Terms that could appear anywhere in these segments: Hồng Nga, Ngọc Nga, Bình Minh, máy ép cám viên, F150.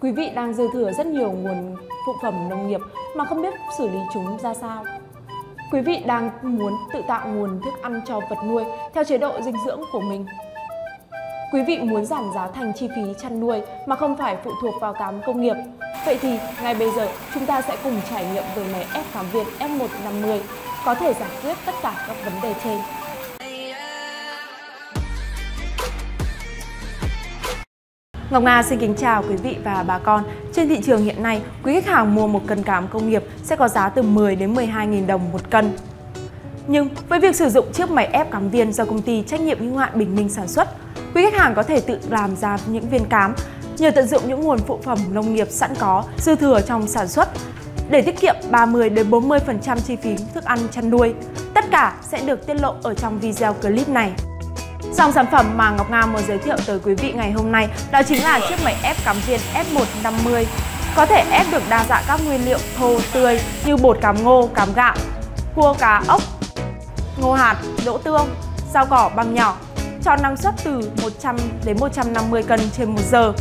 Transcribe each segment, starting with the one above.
Quý vị đang dư thừa rất nhiều nguồn phụ phẩm nông nghiệp mà không biết xử lý chúng ra sao. Quý vị đang muốn tự tạo nguồn thức ăn cho vật nuôi theo chế độ dinh dưỡng của mình. Quý vị muốn giảm giá thành chi phí chăn nuôi mà không phải phụ thuộc vào cám công nghiệp. Vậy thì ngay bây giờ chúng ta sẽ cùng trải nghiệm về máy ép cám Việt F150 có thể giải quyết tất cả các vấn đề trên. Ngọc Nga xin kính chào quý vị và bà con. Trên thị trường hiện nay, quý khách hàng mua một cân cám công nghiệp sẽ có giá từ 10 đến 12.000 đồng một cân. Nhưng với việc sử dụng chiếc máy ép cám viên do công ty trách nhiệm hữu hạn Bình Minh sản xuất, quý khách hàng có thể tự làm ra những viên cám nhờ tận dụng những nguồn phụ phẩm nông nghiệp sẵn có, dư thừa trong sản xuất để tiết kiệm 30 đến 40% chi phí thức ăn chăn nuôi. Tất cả sẽ được tiết lộ ở trong video clip này. Dòng sản phẩm mà Ngọc Nga muốn giới thiệu tới quý vị ngày hôm nay đó chính là chiếc máy ép cám viên F150. Có thể ép được đa dạng các nguyên liệu thô, tươi như bột cám ngô, cám gạo, cua cá ốc, ngô hạt, đỗ tương, rau cỏ băm nhỏ, cho năng suất từ 100 đến 150 cân trên 1 giờ.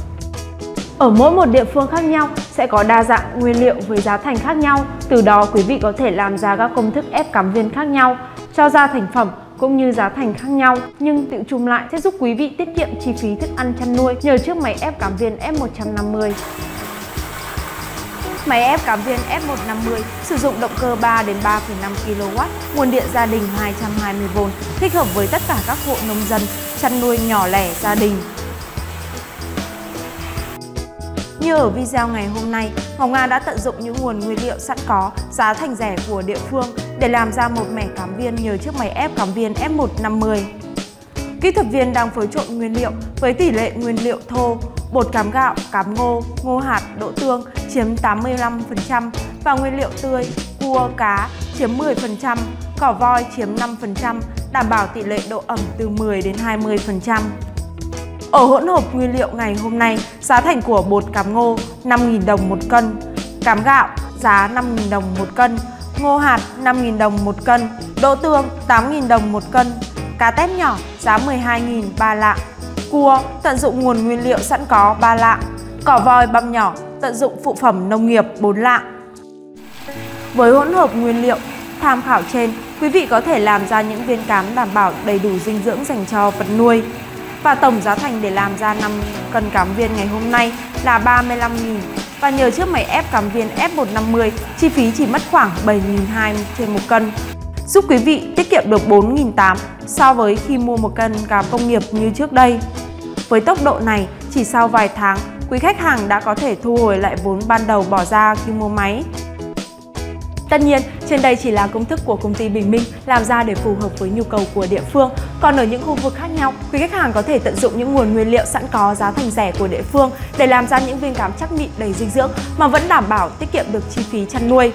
Ở mỗi một địa phương khác nhau sẽ có đa dạng nguyên liệu với giá thành khác nhau, từ đó quý vị có thể làm ra các công thức ép cám viên khác nhau, cho ra thành phẩm cũng như giá thành khác nhau, nhưng tự chung lại sẽ giúp quý vị tiết kiệm chi phí thức ăn chăn nuôi nhờ chiếc máy ép cám viên F150. Máy ép cám viên F150 sử dụng động cơ 3 đến 3,5 kW, nguồn điện gia đình 220V, thích hợp với tất cả các hộ nông dân chăn nuôi nhỏ lẻ gia đình. Như ở video ngày hôm nay, Hồng Nga đã tận dụng những nguồn nguyên liệu sẵn có, giá thành rẻ của địa phương để làm ra một mẻ cám viên nhờ chiếc máy ép cám viên F150. Kỹ thuật viên đang phối trộn nguyên liệu với tỷ lệ nguyên liệu thô, bột cám gạo, cám ngô, ngô hạt, đỗ tương chiếm 85% và nguyên liệu tươi, cua, cá chiếm 10%, cỏ voi chiếm 5%, đảm bảo tỷ lệ độ ẩm từ 10 đến 20%. Ở hỗn hợp nguyên liệu ngày hôm nay, giá thành của bột cám ngô 5.000 đồng một cân, cám gạo giá 5.000 đồng một cân, ngô hạt 5.000 đồng một cân, đỗ tương 8.000 đồng một cân, cá tép nhỏ giá 12.000 ba lạng, cua tận dụng nguồn nguyên liệu sẵn có 3 lạng, cỏ voi băm nhỏ tận dụng phụ phẩm nông nghiệp 4 lạng. Với hỗn hợp nguyên liệu tham khảo trên, quý vị có thể làm ra những viên cám đảm bảo đầy đủ dinh dưỡng dành cho vật nuôi. Và tổng giá thành để làm ra 5 cân cám viên ngày hôm nay là 35.000 và nhờ chiếc máy ép cám viên F150, chi phí chỉ mất khoảng 7.200 trên 1 cân, giúp quý vị tiết kiệm được 4.800 so với khi mua một cân cám công nghiệp như trước đây. Với tốc độ này, chỉ sau vài tháng, quý khách hàng đã có thể thu hồi lại vốn ban đầu bỏ ra khi mua máy. Tất nhiên, trên đây chỉ là công thức của công ty Bình Minh làm ra để phù hợp với nhu cầu của địa phương. Còn ở những khu vực khác nhau, quý khách hàng có thể tận dụng những nguồn nguyên liệu sẵn có, giá thành rẻ của địa phương để làm ra những viên cám chắc mịn đầy dinh dưỡng mà vẫn đảm bảo tiết kiệm được chi phí chăn nuôi.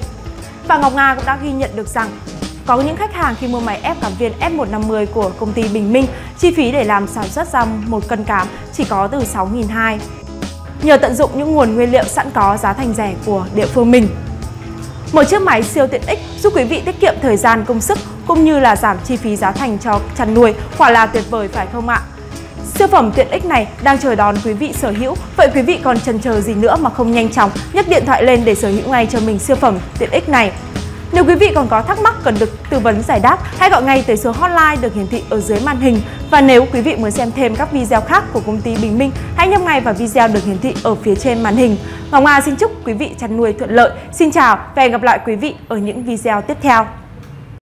Và Ngọc Nga cũng đã ghi nhận được rằng có những khách hàng khi mua máy ép cám viên F150 của công ty Bình Minh, chi phí để làm sản xuất ra một cân cám chỉ có từ 6.200. Nhờ tận dụng những nguồn nguyên liệu sẵn có, giá thành rẻ của địa phương mình, một chiếc máy siêu tiện ích giúp quý vị tiết kiệm thời gian, công sức cũng như là giảm chi phí giá thành cho chăn nuôi. Quả là tuyệt vời phải không ạ? Siêu phẩm tiện ích này đang chờ đón quý vị sở hữu. Vậy quý vị còn chần chờ gì nữa mà không nhanh chóng nhấc điện thoại lên để sở hữu ngay cho mình siêu phẩm tiện ích này? Nếu quý vị còn có thắc mắc cần được tư vấn giải đáp, hãy gọi ngay tới số hotline được hiển thị ở dưới màn hình. Và nếu quý vị muốn xem thêm các video khác của công ty Bình Minh, hãy nhấp ngay vào video được hiển thị ở phía trên màn hình. Ngọc Nga xin chúc quý vị chăn nuôi thuận lợi. Xin chào và hẹn gặp lại quý vị ở những video tiếp theo.